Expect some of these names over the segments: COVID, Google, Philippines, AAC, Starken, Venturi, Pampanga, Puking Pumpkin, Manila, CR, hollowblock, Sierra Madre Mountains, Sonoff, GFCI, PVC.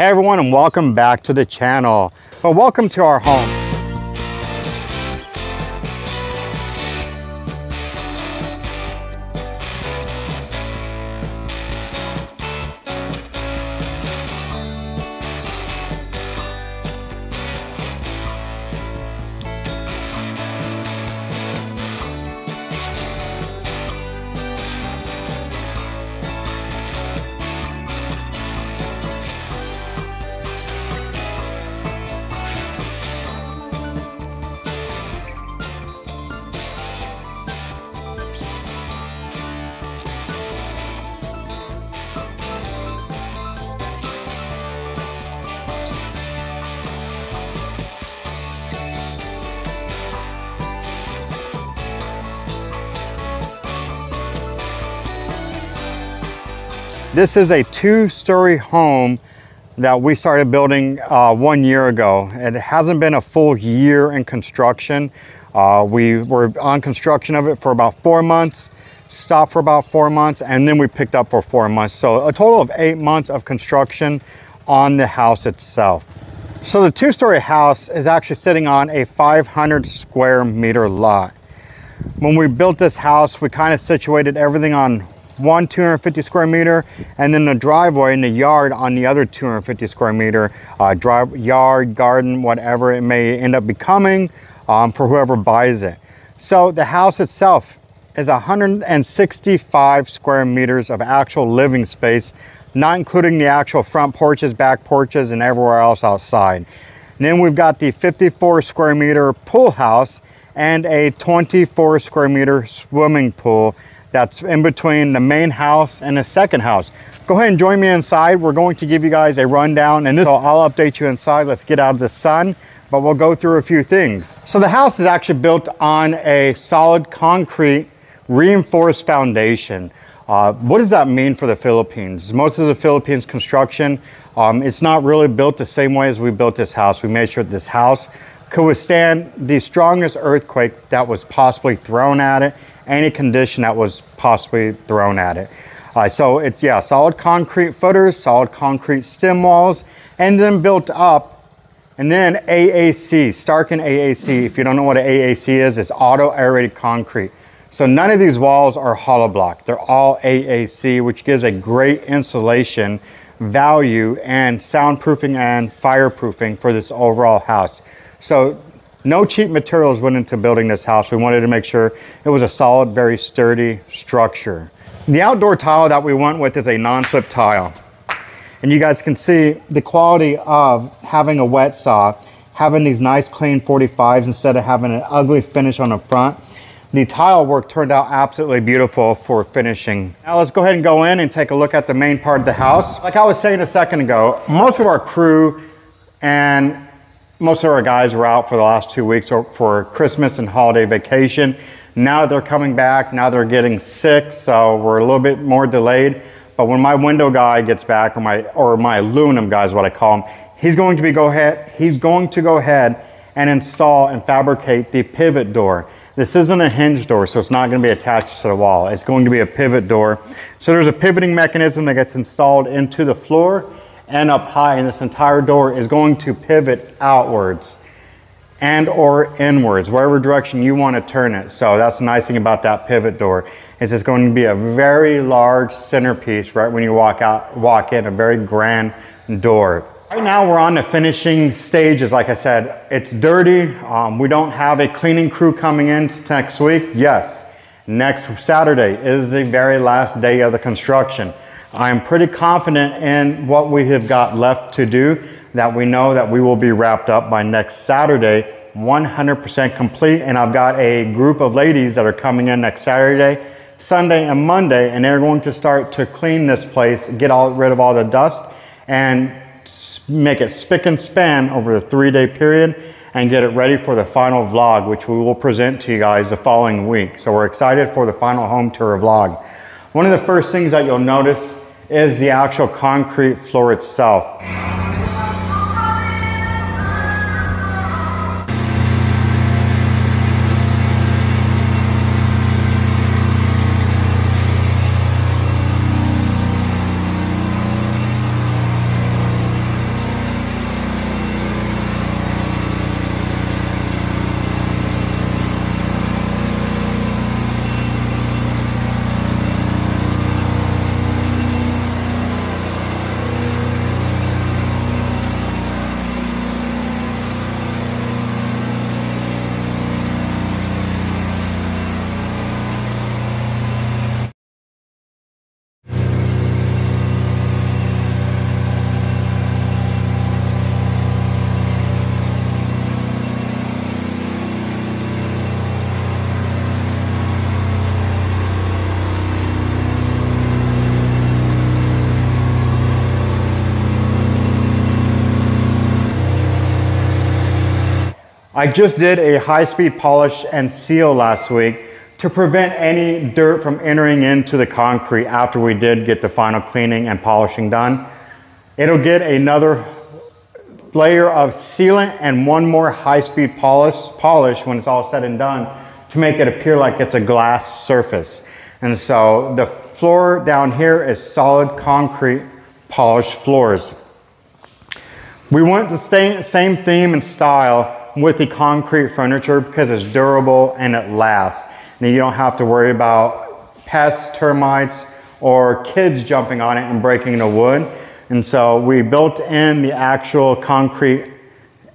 Hey everyone, and welcome back to the channel. Well, welcome to our home. This is a two-story home that we started building 1 year ago. It hasn't been a full year in construction. We were on construction of it for about 4 months, stopped for about 4 months, and then we picked up for 4 months. So a total of 8 months of construction on the house itself. So the two-story house is actually sitting on a 500 square meter lot. When we built this house, we kind of situated everything on one 250 square meter, and then the driveway and the yard on the other 250 square meter yard, garden, whatever it may end up becoming for whoever buys it. So the house itself is 165 square meters of actual living space, not including the actual front porches, back porches, and everywhere else outside. And then we've got the 54 square meter pool house and a 24 square meter swimming pool that's in between the main house and the second house. Go ahead and join me inside. We're going to give you guys a rundown, and so I'll update you inside. Let's get out of the sun, but we'll go through a few things. So the house is actually built on a solid concrete reinforced foundation. What does that mean for the Philippines? Most of the Philippines construction, it's not really built the same way as we built this house. We made sure that this house could withstand the strongest earthquake that was possibly thrown at it, any condition that was possibly thrown at it. So it's, yeah, solid concrete footers, solid concrete stem walls, and then built up. And then AAC, Starken AAC. If you don't know what an AAC is, it's auto aerated concrete. So none of these walls are hollow block. They're all AAC, which gives a great insulation value and soundproofing and fireproofing for this overall house. So no cheap materials went into building this house. We wanted to make sure it was a solid, very sturdy structure. The outdoor tile that we went with is a non-slip tile. And you guys can see the quality of having a wet saw, having these nice clean 45s instead of having an ugly finish on the front. The tile work turned out absolutely beautiful for finishing. Now let's go ahead and go in and take a look at the main part of the house. Like I was saying a second ago, most of our crew and most of our guys were out for the last 2 weeks for Christmas and holiday vacation. Now they're coming back, now they're getting sick, so we're a little bit more delayed. But when my window guy gets back, or my aluminum guy is what I call him, he's going to go ahead and install and fabricate the pivot door. This isn't a hinge door, so it's not gonna be attached to the wall. It's going to be a pivot door. So there's a pivoting mechanism that gets installed into the floor and up high, and this entire door is going to pivot outwards and or inwards, wherever direction you want to turn it. So that's the nice thing about that pivot door, is it's going to be a very large centerpiece right when you walk in, a very grand door. Right now we're on the finishing stages. Like I said, it's dirty. We don't have a cleaning crew coming in next week. Yes, next Saturday is the very last day of the construction. I'm pretty confident in what we have got left to do, that we know that we will be wrapped up by next Saturday, 100% complete. And I've got a group of ladies that are coming in next Saturday, Sunday, and Monday, and they're going to start to clean this place, get rid of all the dust, and make it spick and span over the 3-day period and get it ready for the final vlog, which we will present to you guys the following week. So we're excited for the final home tour vlog. One of the first things that you'll notice is the actual concrete floor itself. I just did a high-speed polish and seal last week to prevent any dirt from entering into the concrete after we did get the final cleaning and polishing done. It'll get another layer of sealant and one more high-speed polish when it's all said and done to make it appear like it's a glass surface. And so the floor down here is solid concrete polished floors. We want the same theme and style with the concrete furniture because it's durable and it lasts. And you don't have to worry about pests, termites, or kids jumping on it and breaking the wood. And so we built in the actual concrete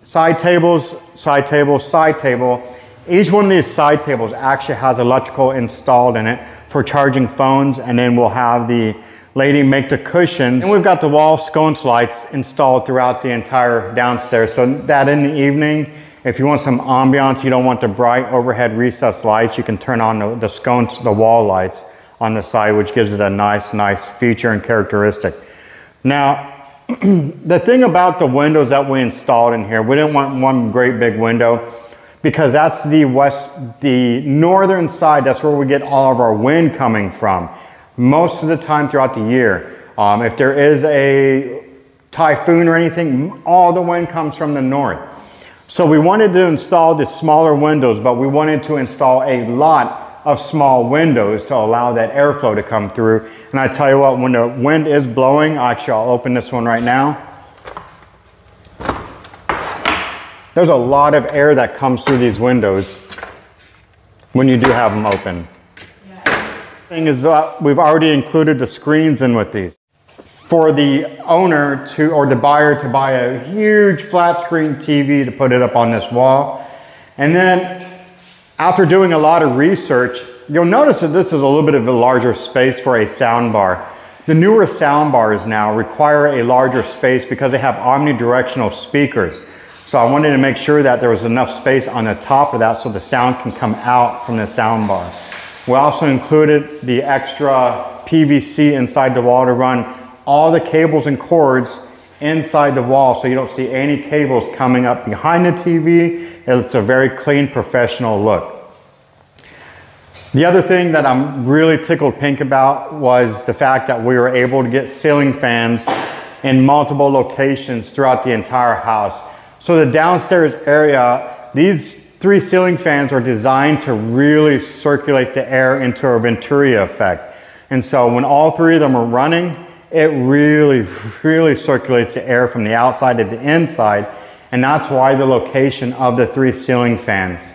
side tables, side table, side table. Each one of these side tables actually has electrical installed in it for charging phones, and then we'll have the lady make the cushions. And we've got the wall sconce lights installed throughout the entire downstairs, so that in the evening, if you want some ambiance, you don't want the bright overhead recessed lights, you can turn on the sconce, the wall lights on the side, which gives it a nice feature and characteristic. Now, the thing about the windows that we installed in here, we didn't want one great big window because that's the northern side, that's where we get all of our wind coming from most of the time throughout the year. If there is a typhoon or anything, all the wind comes from the north. So we wanted to install the smaller windows, but we wanted to install a lot of small windows to allow that airflow to come through. And I tell you what, when the wind is blowing, actually I'll open this one right now. There's a lot of air that comes through these windows when you do have them open. Yeah. The thing is, we've already included the screens in with these. For the owner to, or the buyer to buy a huge flat screen TV to put it up on this wall. And then after doing a lot of research, you'll notice that this is a little bit of a larger space for a sound bar. The newer sound bars now require a larger space because they have omnidirectional speakers. So I wanted to make sure that there was enough space on the top of that so the sound can come out from the sound bar. We also included the extra PVC inside the wall to run all the cables and cords inside the wall so you don't see any cables coming up behind the TV. It's a very clean, professional look. The other thing that I'm really tickled pink about was the fact that we were able to get ceiling fans in multiple locations throughout the entire house. So the downstairs area, these three ceiling fans are designed to really circulate the air into a Venturi effect. And so when all three of them are running, it really circulates the air from the outside to the inside, and that's why the location of the three ceiling fans.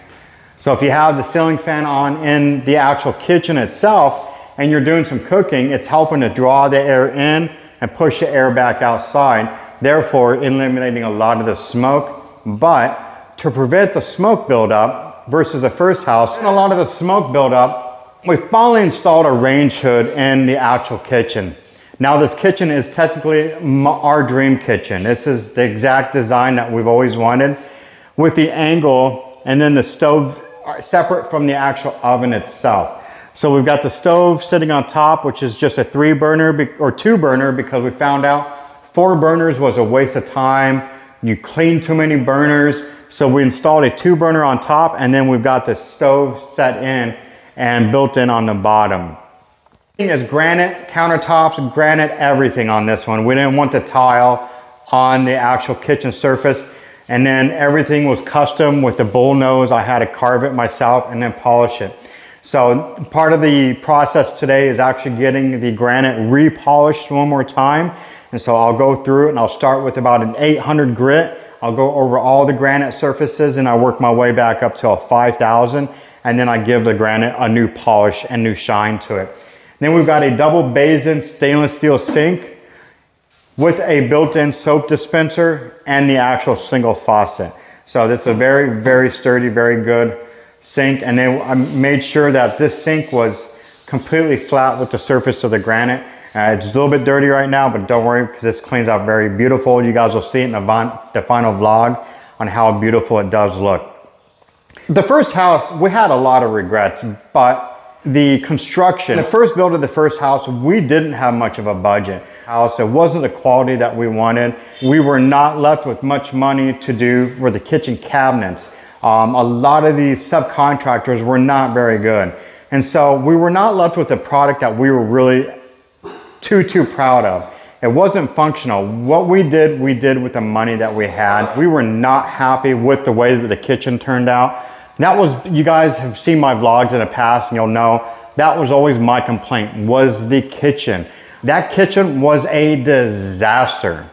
So if you have the ceiling fan on in the actual kitchen itself and you're doing some cooking, it's helping to draw the air in and push the air back outside, therefore eliminating a lot of the smoke. But to prevent the smoke buildup versus the first house, and a lot of the smoke buildup, we finally installed a range hood in the actual kitchen. Now this kitchen is technically our dream kitchen. This is the exact design that we've always wanted with the angle, and then the stove are separate from the actual oven itself. So we've got the stove sitting on top, which is just a 3 burner or 2 burner because we found out 4 burners was a waste of time. You clean too many burners. So we installed a 2 burner on top, and then we've got the stove set in and built in on the bottom. Is granite countertops, granite everything on this one. We didn't want the tile on the actual kitchen surface, and then everything was custom with the bull nose. I had to carve it myself and then polish it. So part of the process today is actually getting the granite repolished one more time, and so I'll go through it and I'll start with about an 800 grit. I'll go over all the granite surfaces and I work my way back up to a 5,000, and then I give the granite a new polish and new shine to it. Then we've got a double basin stainless steel sink with a built-in soap dispenser and the actual single faucet. So this is a very sturdy, very good sink. And then I made sure that this sink was completely flat with the surface of the granite. It's a little bit dirty right now, but don't worry because this cleans out very beautiful. You guys will see it in the final vlog on how beautiful it does look. The first house, we had a lot of regrets, but the construction, the first build of the first house, we didn't have much of a budget. It wasn't the quality that we wanted. We were not left with much money to do for the kitchen cabinets. A lot of these subcontractors were not very good. And so we were not left with a product that we were really too proud of. It wasn't functional. What we did with the money that we had. We were not happy with the way that the kitchen turned out. That was, you guys have seen my vlogs in the past and you'll know, that was always my complaint, was the kitchen. That kitchen was a disaster.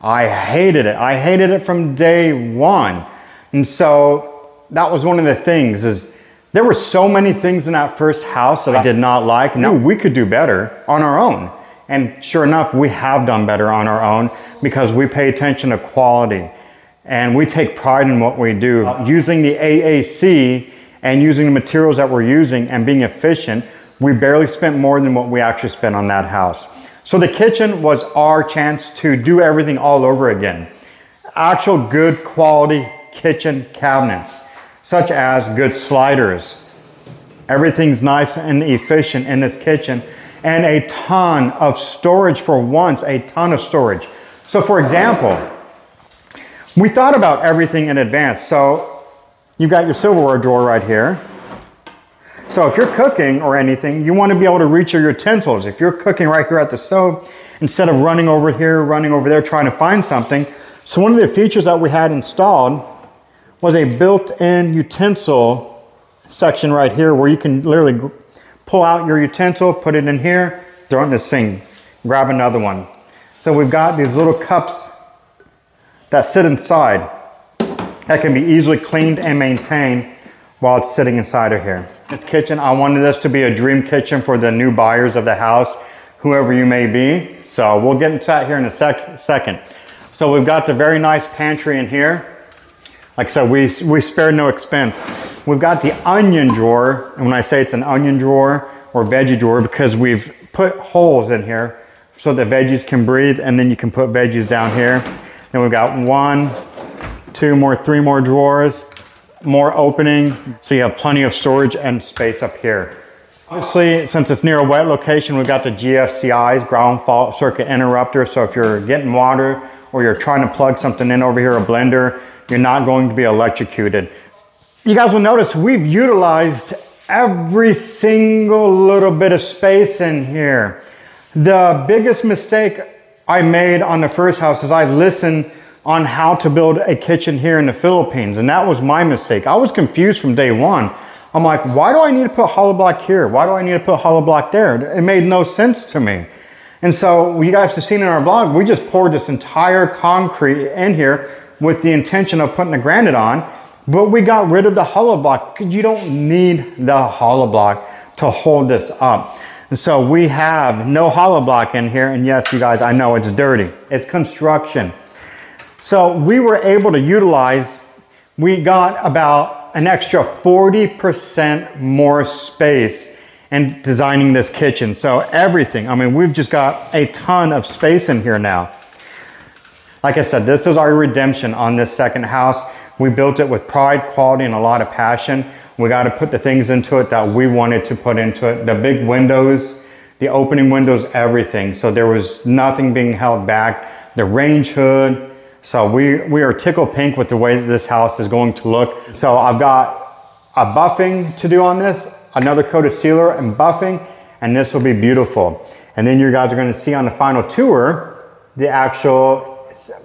I hated it. I hated it from day one. And so that was one of the things, is there were so many things in that first house that I did not like. No, we could do better on our own. And sure enough, we have done better on our own because we pay attention to quality and we take pride in what we do. Using the AAC and using the materials that we're using and being efficient, we barely spent more than what we actually spent on that house. So the kitchen was our chance to do everything all over again. Actual good quality kitchen cabinets, such as good sliders. Everything's nice and efficient in this kitchen. And a ton of storage for once, a ton of storage. So for example, we thought about everything in advance. So you've got your silverware drawer right here. So if you're cooking or anything, you want to be able to reach your utensils. If you're cooking right here at the stove, instead of running over here, running over there, trying to find something. So one of the features that we had installed was a built-in utensil section right here where you can literally pull out your utensil, put it in here, throw it in the sink, grab another one. So we've got these little cups that sit inside that can be easily cleaned and maintained while it's sitting inside of here. This kitchen, I wanted this to be a dream kitchen for the new buyers of the house, whoever you may be. So we'll get into that here in a second. So we've got the very nice pantry in here. Like I said, we spared no expense. We've got the onion drawer, and when I say it's an onion drawer or veggie drawer, because we've put holes in here so that veggies can breathe, and then you can put veggies down here. Then we've got one, two more, three more drawers, more opening, so you have plenty of storage and space up here. Obviously, since it's near a wet location, we've got the GFCIs, ground fault circuit interrupter, so if you're getting water or you're trying to plug something in over here, a blender, you're not going to be electrocuted. You guys will notice we've utilized every single little bit of space in here. The biggest mistake I made on the first house is I listened on how to build a kitchen here in the Philippines, and that was my mistake. I was confused from day one. I'm like, why do I need to put hollow block here? Why do I need to put hollow block there? It made no sense to me. And so you guys have seen in our vlog, we just poured this entire concrete in here with the intention of putting the granite on, but we got rid of the hollow block because you don't need the hollow block to hold this up. And so we have no hollow block in here. And yes, you guys, I know it's dirty. It's construction. So we were able to utilize, we got about an extra 40% more space in designing this kitchen. So everything, I mean, we've just got a ton of space in here now. Like I said, this is our redemption on this second house. We built it with pride, quality, and a lot of passion. We got to put the things into it that we wanted to put into it. The big windows, the opening windows, everything. So there was nothing being held back. The range hood. So we are tickle pink with the way that this house is going to look. So I've got a buffing to do on this, another coat of sealer and buffing, and this will be beautiful. And then you guys are going to see on the final tour, the actual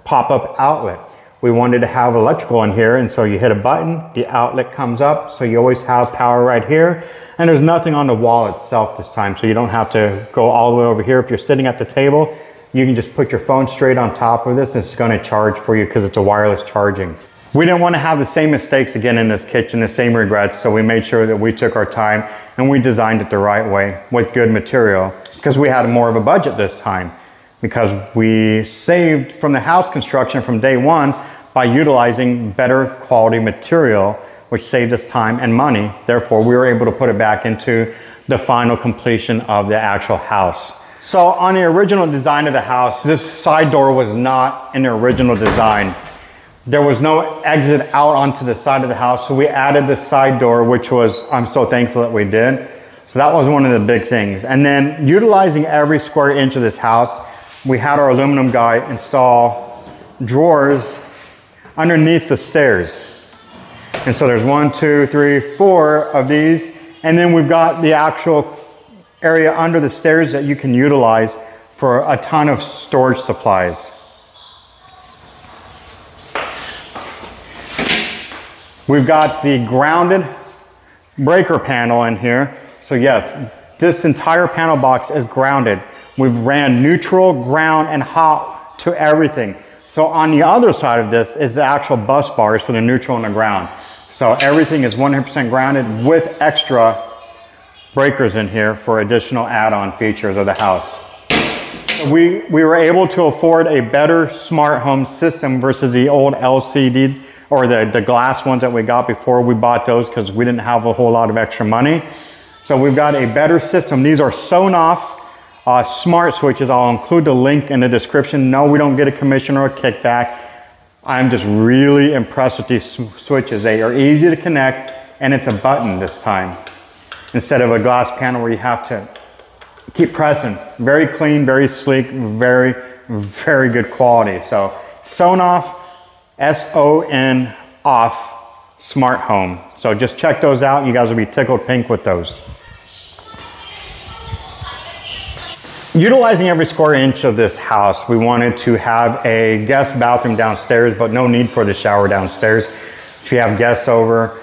pop-up outlet. We wanted to have electrical in here, and so you hit a button, the outlet comes up, so you always have power right here. And there's nothing on the wall itself this time, so you don't have to go all the way over here. If you're sitting at the table, you can just put your phone straight on top of this, and it's going to charge for you because it's a wireless charging. We didn't want to have the same mistakes again in this kitchen, the same regrets, so we made sure that we took our time and we designed it the right way with good material, because we had more of a budget this time, because we saved from the house construction from day one by utilizing better quality material, which saved us time and money. Therefore, we were able to put it back into the final completion of the actual house. So on the original design of the house, this side door was not in the original design. There was no exit out onto the side of the house. So we added the side door, which was, I'm so thankful that we did. So that was one of the big things. And then utilizing every square inch of this house, we had our aluminum guy install drawers underneath the stairs. And so there's 1, 2, 3, 4 of these. And then we've got the actual area under the stairs that you can utilize for a ton of storage supplies. We've got the grounded breaker panel in here. So yes, this entire panel box is grounded. We've ran neutral, ground, and hot to everything. So on the other side of this is the actual bus bars for the neutral and the ground. So everything is 100% grounded with extra breakers in here for additional add-on features of the house. So we were able to afford a better smart home system versus the old LCD or the glass ones that we got before. We bought those because we didn't have a whole lot of extra money. So we've got a better system. These are Sonoff smart switches. I'll include the link in the description. No, we don't get a commission or a kickback. I'm just really impressed with these switches. They are easy to connect, and it's a button this time instead of a glass panel where you have to keep pressing. Very clean, very sleek, very, very good quality. So Sonoff, S-O-N-Off smart home. So just check those out. You guys will be tickled pink with those. Utilizing every square inch of this house, we wanted to have a guest bathroom downstairs, but no need for the shower downstairs. If you have guests over,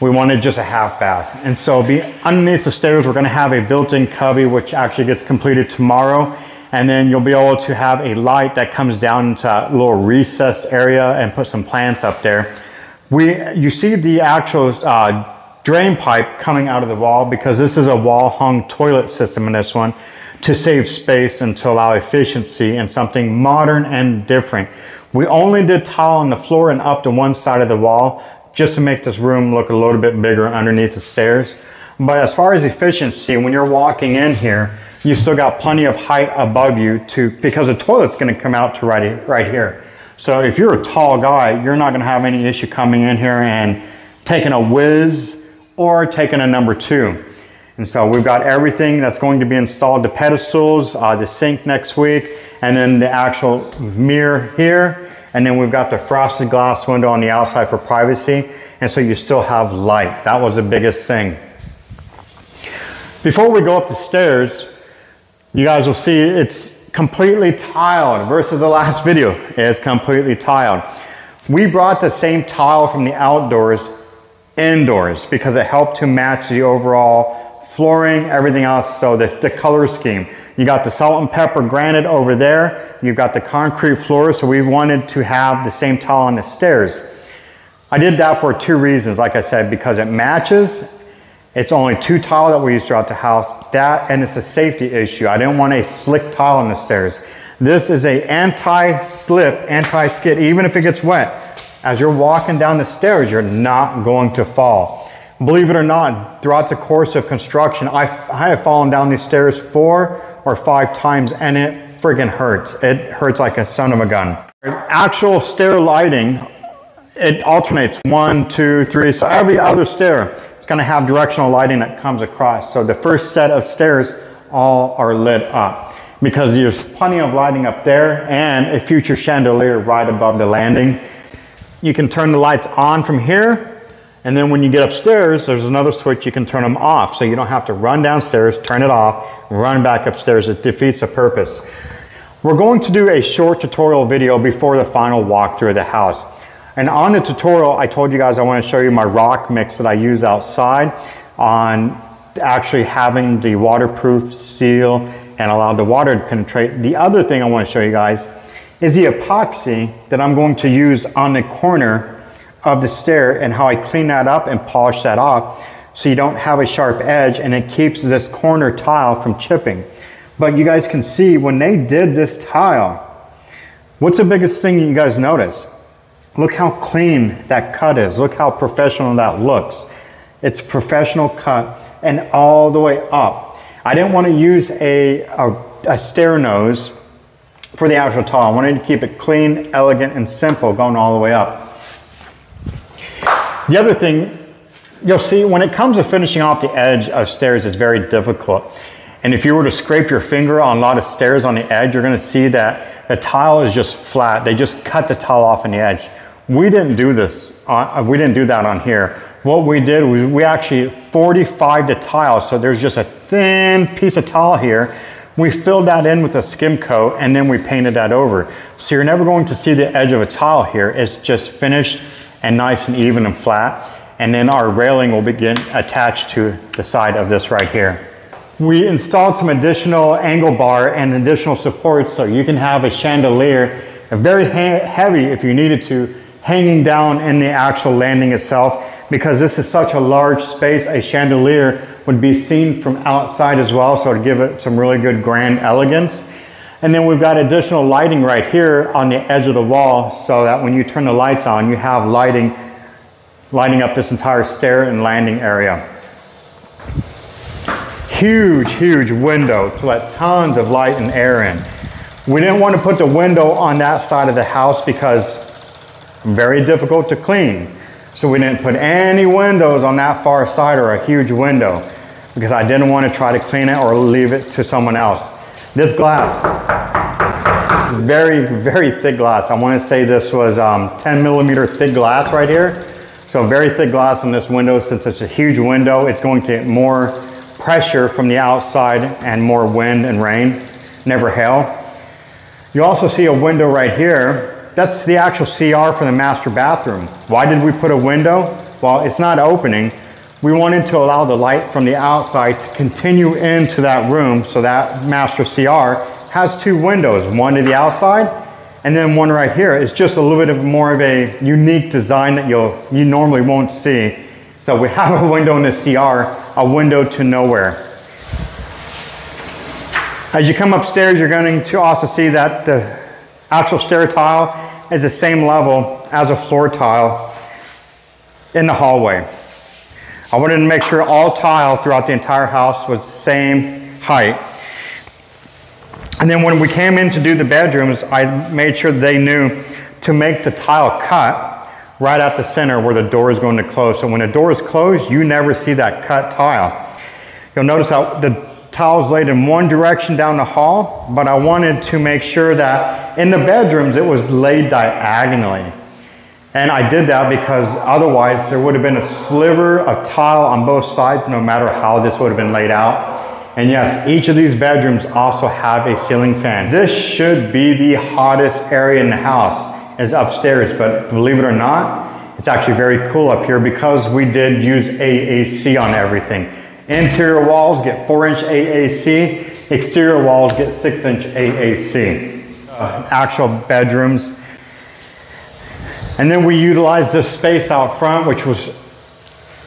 we wanted just a half bath. And so underneath the stairs, we're gonna have a built-in cubby, which actually gets completed tomorrow. And then you'll be able to have a light that comes down into a little recessed area and put some plants up there. You see the actual drain pipe coming out of the wall because this is a wall-hung toilet system in this one, to save space and to allow efficiency and something modern and different. We only did tile on the floor and up to one side of the wall just to make this room look a little bit bigger underneath the stairs. But as far as efficiency, when you're walking in here, you've still got plenty of height above you because the toilet's gonna come out to right here. So if you're a tall guy, you're not gonna have any issue coming in here and taking a whiz or taking a number two. And so we've got everything that's going to be installed, the pedestals, the sink next week, and then the actual mirror here. And then we've got the frosted glass window on the outside for privacy. And so you still have light. That was the biggest thing. Before we go up the stairs, you guys will see it's completely tiled versus the last video. It's completely tiled. We brought the same tile from the outdoors indoors because it helped to match the overall flooring, everything else. So the color scheme, you got the salt and pepper granite over there, you've got the concrete floor. So we wanted to have the same tile on the stairs. I did that for two reasons. Like I said, because it matches. It's only two tile that we use throughout the house, that, and it's a safety issue. I didn't want a slick tile on the stairs. This is a anti-slip, anti-skid. Even if it gets wet, as you're walking down the stairs, you're not going to fall. Believe it or not, throughout the course of construction, I have fallen down these stairs 4 or 5 times, and it friggin' hurts. It hurts like a son of a gun. Actual stair lighting, it alternates 1, 2, 3. So every other stair, it's gonna have directional lighting that comes across. So the first set of stairs all are lit up because there's plenty of lighting up there and a future chandelier right above the landing. You can turn the lights on from here. And then when you get upstairs, there's another switch you can turn them off. So you don't have to run downstairs, turn it off, run back upstairs. It defeats the purpose. We're going to do a short tutorial video before the final walkthrough of the house. And on the tutorial, I told you guys I want to show you my rock mix that I use outside on actually having the waterproof seal and allow the water to penetrate. The other thing I want to show you guys is the epoxy that I'm going to use on the corner of the stair and how I clean that up and polish that off so you don't have a sharp edge, and it keeps this corner tile from chipping. But you guys can see when they did this tile, what's the biggest thing you guys notice? Look how clean that cut is. Look how professional that looks. It's a professional cut and all the way up. I didn't want to use a stair nose for the actual tile. I wanted to keep it clean, elegant, and simple going all the way up. The other thing you'll see when it comes to finishing off the edge of stairs is very difficult. And if you were to scrape your finger on a lot of stairs on the edge, you're going to see that the tile is just flat. They just cut the tile off on the edge. We didn't do this, we didn't do that on here. What we did was we actually 45 the tile, so there's just a thin piece of tile here. We filled that in with a skim coat and then we painted that over. So you're never going to see the edge of a tile here. It's just finished and nice and even and flat. And then our railing will begin attached to the side of this right here. We installed some additional angle bar and additional supports so you can have a chandelier, very heavy if you needed to, hanging down in the actual landing itself. Because this is such a large space, a chandelier would be seen from outside as well, so it'd give it some really good grand elegance. And then we've got additional lighting right here on the edge of the wall so that when you turn the lights on, you have lighting lighting up this entire stair and landing area. Huge, huge window to let tons of light and air in. We didn't want to put the window on that side of the house because very difficult to clean. So we didn't put any windows on that far side or a huge window because I didn't want to try to clean it or leave it to someone else. This glass, very, very thick glass. I want to say this was 10 millimeter thick glass right here. So very thick glass on this window. Since it's a huge window, it's going to get more pressure from the outside and more wind and rain, never hail. You also see a window right here. That's the actual CR for the master bathroom. Why did we put a window? Well, it's not opening. We wanted to allow the light from the outside to continue into that room, so that master CR has two windows, one to the outside and then one right here. It's just a little bit of more of a unique design that you normally won't see. So we have a window in the CR, a window to nowhere. As you come upstairs, you're going to also see that the actual stair tile is the same level as a floor tile in the hallway. I wanted to make sure all tile throughout the entire house was same height. And then when we came in to do the bedrooms, I made sure they knew to make the tile cut right at the center where the door is going to close. So when the door is closed, you never see that cut tile. You'll notice how the tiles laid in one direction down the hall, but I wanted to make sure that in the bedrooms it was laid diagonally. And I did that because otherwise there would have been a sliver of tile on both sides no matter how this would have been laid out. And yes, each of these bedrooms also have a ceiling fan. This should be the hottest area in the house, is upstairs, but believe it or not, it's actually very cool up here because we did use AAC on everything. Interior walls get 4-inch AAC, exterior walls get 6-inch AAC, actual bedrooms. And then we utilized this space out front, which was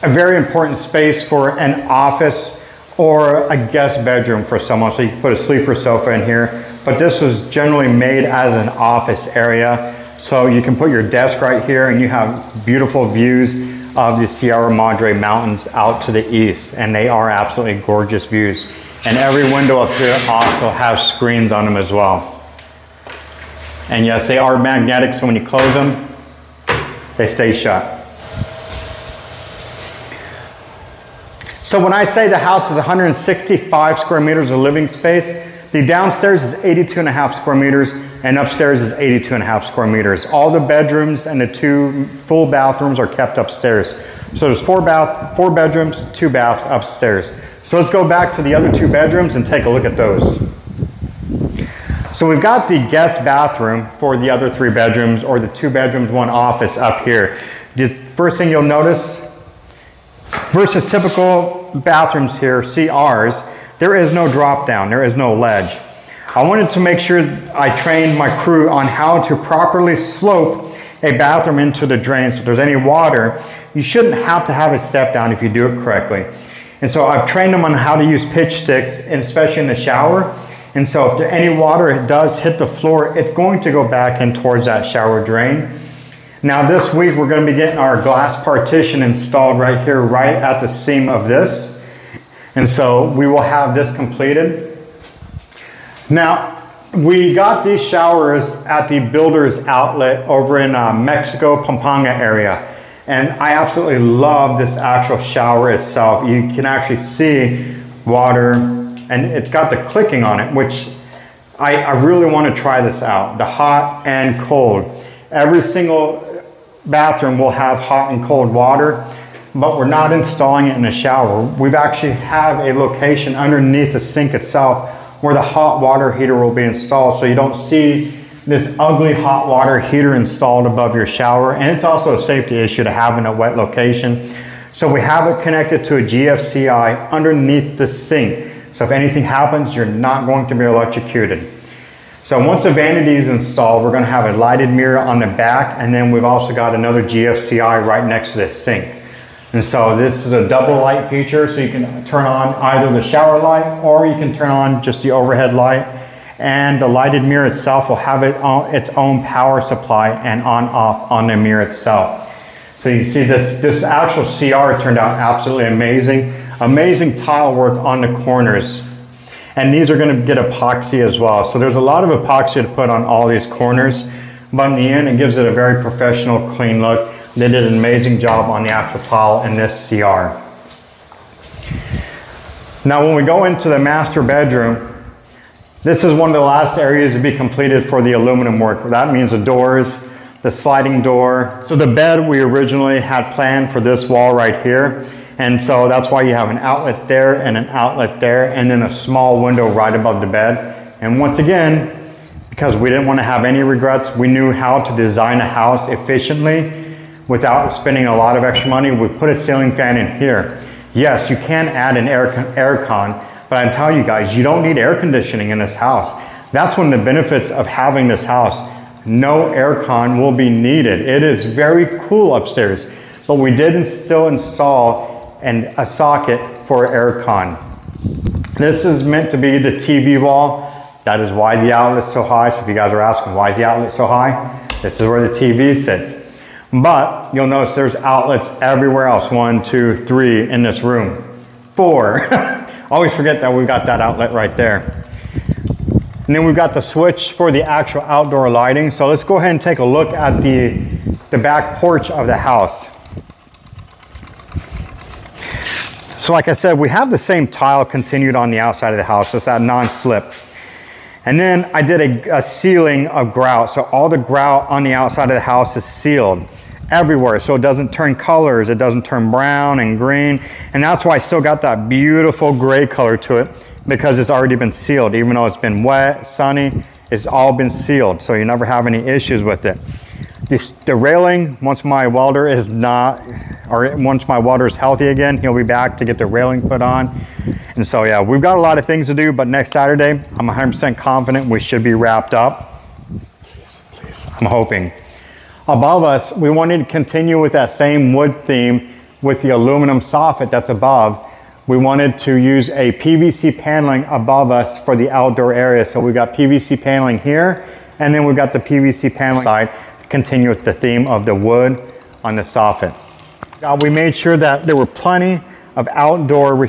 a very important space for an office or a guest bedroom for someone. So you can put a sleeper sofa in here, but this was generally made as an office area. So you can put your desk right here and you have beautiful views of the Sierra Madre Mountains out to the east, and they are absolutely gorgeous views. And every window up here also has screens on them as well. And yes, they are magnetic, so when you close them, they stay shut. So when I say the house is 165 square meters of living space, the downstairs is 82.5 square meters, and upstairs is 82.5 square meters. All the bedrooms and the two full bathrooms are kept upstairs. So there's four bedrooms, two baths upstairs. So let's go back to the other two bedrooms and take a look at those. So we've got the guest bathroom for the other three bedrooms, or the two bedrooms, one office up here. The first thing you'll notice, versus typical bathrooms here, CRs, there is no drop down, there is no ledge. I wanted to make sure I trained my crew on how to properly slope a bathroom into the drain. So if there's any water, you shouldn't have to have a step down if you do it correctly. And so I've trained them on how to use pitch sticks, and especially in the shower. And so if any water does hit the floor, it's going to go back in towards that shower drain. Now this week, we're going to be getting our glass partition installed right here, right at the seam of this. And so we will have this completed. Now, we got these showers at the builder's outlet over in Mexico, Pampanga area. And I absolutely love this actual shower itself. You can actually see water and it's got the clicking on it, which I really want to try this out, the hot and cold. Every single bathroom will have hot and cold water, but we're not installing it in the shower. We've actually have a location underneath the sink itself where the hot water heater will be installed, so you don't see this ugly hot water heater installed above your shower. And it's also a safety issue to have in a wet location. So we have it connected to a GFCI underneath the sink. So if anything happens, you're not going to be electrocuted. So once the vanity is installed, we're gonna have a lighted mirror on the back, and then we've also got another GFCI right next to the sink. And so this is a double light feature, so you can turn on either the shower light or you can turn on just the overhead light. And the lighted mirror itself will have it on its own power supply and on/off on the mirror itself. So you see this actual CR turned out absolutely amazing. Amazing tile work on the corners. And these are gonna get epoxy as well. So there's a lot of epoxy to put on all these corners, but in the end, it gives it a very professional, clean look. They did an amazing job on the actual tile in this CR. Now, when we go into the master bedroom, this is one of the last areas to be completed for the aluminum work. That means the doors, the sliding door. So the bed we originally had planned for this wall right here. And so that's why you have an outlet there and an outlet there, and then a small window right above the bed. And once again, because we didn't want to have any regrets, we knew how to design a house efficiently without spending a lot of extra money. We put a ceiling fan in here. Yes, you can add an air con, but I'm telling you guys, you don't need air conditioning in this house. That's one of the benefits of having this house. No air con will be needed. It is very cool upstairs, but we did still install a socket for air con. This is meant to be the TV wall. That is why the outlet is so high. So if you guys are asking, why is the outlet so high? This is where the TV sits. But you'll notice there's outlets everywhere else. 1, 2, 3 in this room. 4. Always forget that we've got that outlet right there. And then we've got the switch for the actual outdoor lighting. So let's go ahead and take a look at the back porch of the house. So like I said, we have the same tile continued on the outside of the house. It's that non-slip. And then I did a ceiling of grout. So all the grout on the outside of the house is sealed everywhere, so it doesn't turn colors, it doesn't turn brown and green. And that's why I still got that beautiful gray color to it, because it's already been sealed. Even though it's been wet, sunny, it's all been sealed, so you never have any issues with it. The railing, once my welder is healthy again, he'll be back to get the railing put on. And so yeah, we've got a lot of things to do, but next Saturday, I'm 100% confident we should be wrapped up. Please, I'm hoping. Above us, we wanted to continue with that same wood theme with the aluminum soffit that's above. We wanted to use a PVC paneling above us for the outdoor area. So we've got PVC paneling here, and then we've got the PVC paneling side to continue with the theme of the wood on the soffit. We made sure that there were plenty of outdoor We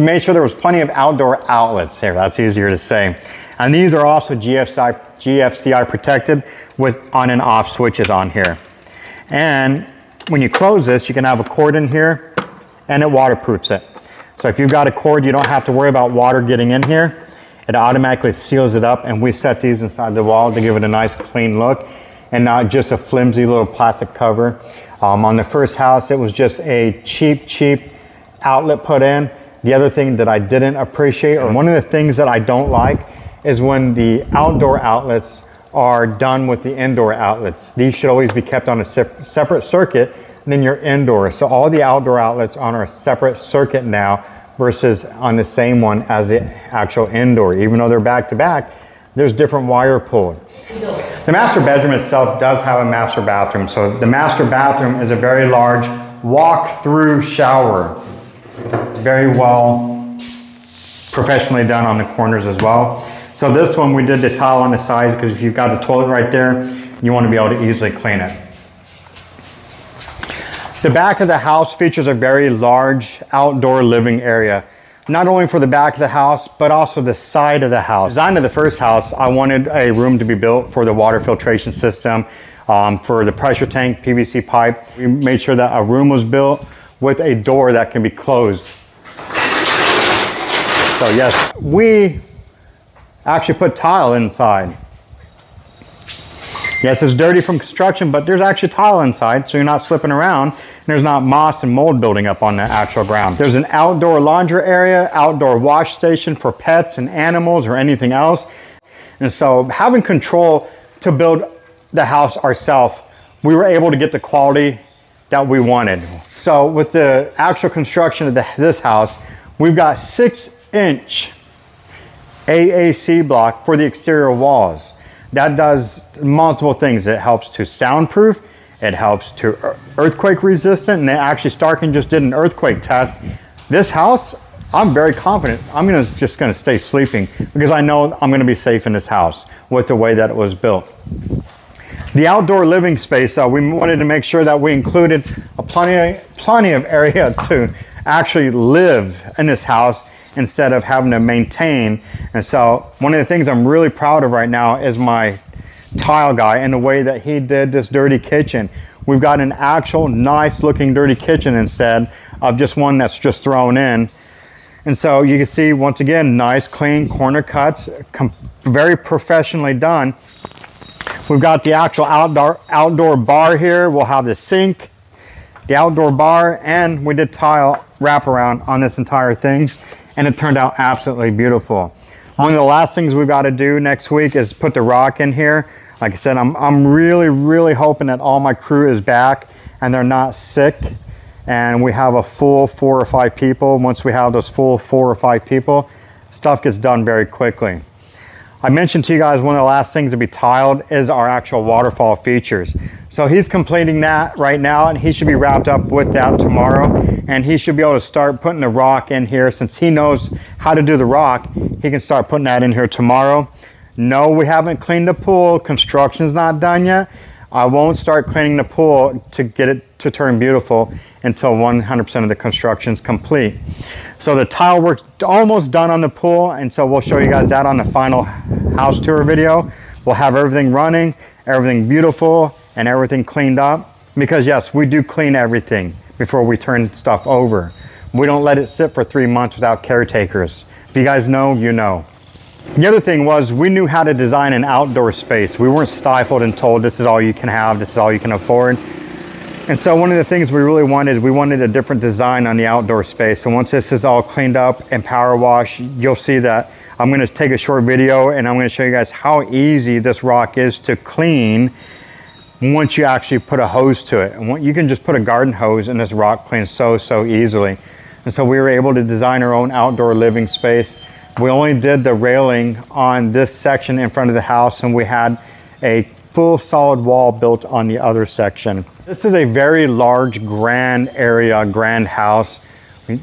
made sure there was plenty of outdoor outlets here. That's easier to say. And these are also GFCI protected with on and off switches on here. And when you close this, you can have a cord in here and it waterproofs it. So if you've got a cord, you don't have to worry about water getting in here. It automatically seals it up, and we set these inside the wall to give it a nice clean look and not just a flimsy little plastic cover. On the first house, it was just a cheap outlet put in. The other thing that I didn't appreciate, or one of the things that I don't like, is when the outdoor outlets are done with the indoor outlets. These should always be kept on a separate circuit than your indoor. So all the outdoor outlets on our separate circuit now versus on the same one as the actual indoor. Even though they're back to back, there's different wire pulled. The master bedroom itself does have a master bathroom. So the master bathroom is a very large walk-through shower. It's very well professionally done on the corners as well. So this one, we did the tile on the sides because if you've got the toilet right there, you want to be able to easily clean it. The back of the house features a very large outdoor living area, not only for the back of the house, but also the side of the house. Design of the first house, I wanted a room to be built for the water filtration system, for the pressure tank, PVC pipe. We made sure that a room was built with a door that can be closed. So yes, we actually put tile inside. Yes, it's dirty from construction, but there's actually tile inside, so you're not slipping around, and there's not moss and mold building up on the actual ground. There's an outdoor laundry area, outdoor wash station for pets and animals or anything else. And so having control to build the house ourselves, we were able to get the quality that we wanted. So with the actual construction of this house, we've got 6-inch AAC block for the exterior walls. That does multiple things. It helps to soundproof, it helps to earthquake resistant, and they actually Starken just did an earthquake test. This house, I'm very confident, I'm just gonna stay sleeping because I know I'm gonna be safe in this house with the way that it was built. The outdoor living space, we wanted to make sure that we included a plenty of area to actually live in this house instead of having to maintain. And so one of the things I'm really proud of right now is my tile guy and the way that he did this dirty kitchen. We've got an actual nice looking dirty kitchen instead of just one that's just thrown in. And so you can see, once again, nice clean corner cuts, very professionally done. We've got the actual outdoor bar here. We'll have the sink, the outdoor bar, and we did tile wraparound on this entire thing, and it turned out absolutely beautiful. One of the last things we've got to do next week is put the rock in here. Like I said, I'm really hoping that all my crew is back and they're not sick, and we have a full 4 or 5 people. Once we have those full 4 or 5 people, stuff gets done very quickly. I mentioned to you guys one of the last things to be tiled is our actual waterfall features. So he's completing that right now, and he should be wrapped up with that tomorrow. And he should be able to start putting the rock in here. Since he knows how to do the rock, he can start putting that in here tomorrow. No, we haven't cleaned the pool. Construction's not done yet. I won't start cleaning the pool to get it to turn beautiful until 100% of the construction's complete. So the tile work's almost done on the pool, and so we'll show you guys that on the final house tour video. We'll have everything running, everything beautiful, and everything cleaned up. Because yes, we do clean everything before we turn stuff over. We don't let it sit for 3 months without caretakers. If you guys know, you know. The other thing was, we knew how to design an outdoor space. We weren't stifled and told this is all you can have, this is all you can afford. And so one of the things we really wanted, we wanted a different design on the outdoor space. So once this is all cleaned up and power washed, you'll see that I'm gonna take a short video and I'm gonna show you guys how easy this rock is to clean once you actually put a hose to it. And you can just put a garden hose and this rock cleans so easily. And so we were able to design our own outdoor living space. We only did the railing on this section in front of the house, and we had a full solid wall built on the other section. This is a very large, grand area, grand house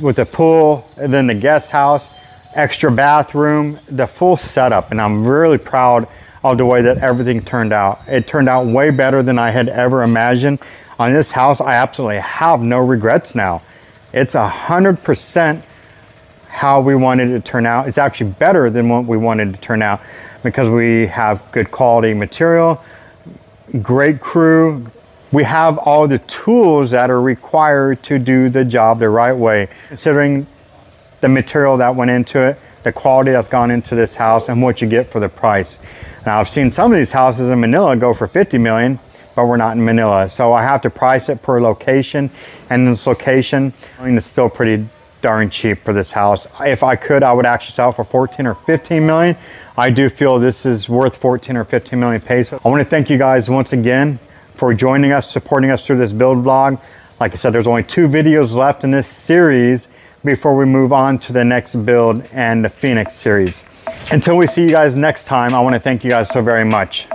with a pool, and then the guest house, extra bathroom, the full setup. And I'm really proud of the way that everything turned out. It turned out way better than I had ever imagined. On this house, I absolutely have no regrets now. It's 100% how we wanted it to turn out. It's actually better than what we wanted to turn out because we have good quality material, great crew. We have all the tools that are required to do the job the right way, considering the material that went into it, the quality that's gone into this house, and what you get for the price. Now, I've seen some of these houses in Manila go for $50 million, but we're not in Manila. So I have to price it per location, and this location, I mean, it's still pretty darn cheap for this house. If I could, I would actually sell it for 14 or 15 million. I do feel this is worth 14 or 15 million pesos. I want to thank you guys once again for joining us, supporting us through this build vlog. Like I said, there's only 2 videos left in this series before we move on to the next build and the Phoenix series. Until we see you guys next time, I want to thank you guys so very much.